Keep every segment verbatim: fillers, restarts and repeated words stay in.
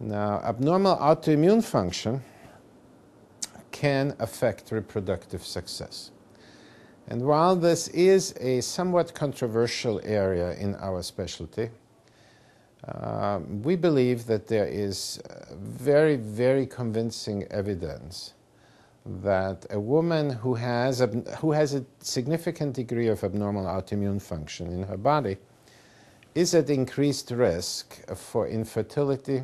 Now, abnormal autoimmune function can affect reproductive success. And while this is a somewhat controversial area in our specialty, uh, we believe that there is very, very convincing evidence that a woman who has, who has a significant degree of abnormal autoimmune function in her body is at increased risk for infertility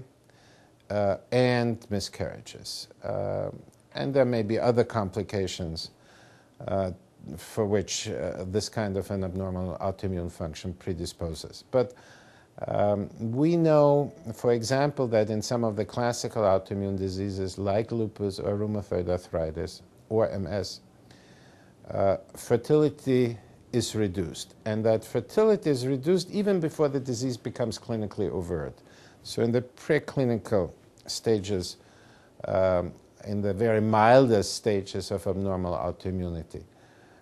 uh, and miscarriages. Uh, and there may be other complications uh, for which uh, this kind of an abnormal autoimmune function predisposes. But um, we know, for example, that in some of the classical autoimmune diseases like lupus or rheumatoid arthritis or M S, uh, fertility is reduced, and that fertility is reduced even before the disease becomes clinically overt. So in the preclinical stages, um, in the very mildest stages of abnormal autoimmunity.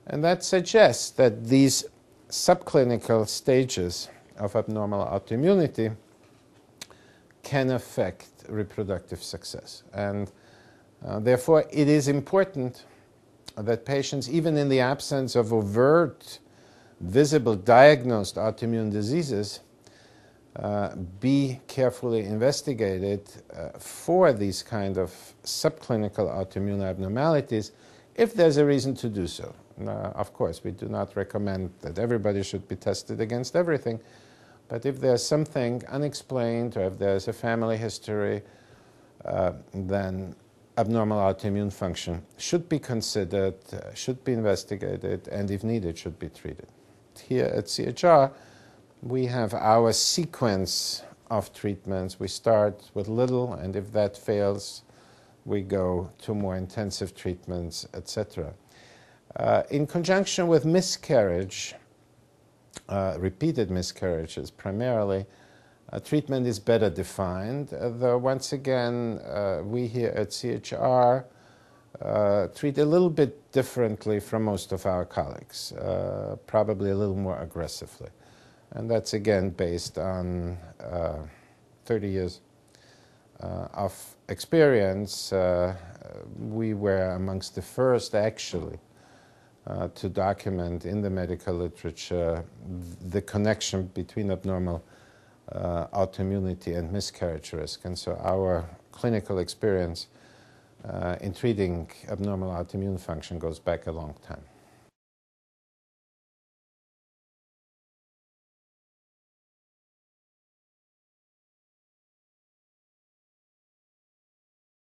And that suggests that these subclinical stages of abnormal autoimmunity can affect reproductive success. And uh, therefore, it is important that patients, even in the absence of overt, visible, diagnosed autoimmune diseases, uh, be carefully investigated uh, for these kind of subclinical autoimmune abnormalities if there's a reason to do so. Uh, of course, we do not recommend that everybody should be tested against everything, but if there's something unexplained or if there's a family history, uh, then abnormal autoimmune function should be considered, uh, should be investigated, and if needed, should be treated. Here at C H R, we have our sequence of treatments. We start with little, and if that fails, we go to more intensive treatments, et cetera. Uh, in conjunction with miscarriage, uh, repeated miscarriages primarily, Uh, treatment is better defined, uh, though once again uh, we here at C H R uh, treat a little bit differently from most of our colleagues, uh, probably a little more aggressively. And that's again based on uh, thirty years uh, of experience. Uh, we were amongst the first actually uh, to document in the medical literature the connection between abnormal Uh, autoimmunity and miscarriage risk, and so our clinical experience uh, in treating abnormal autoimmune function goes back a long time.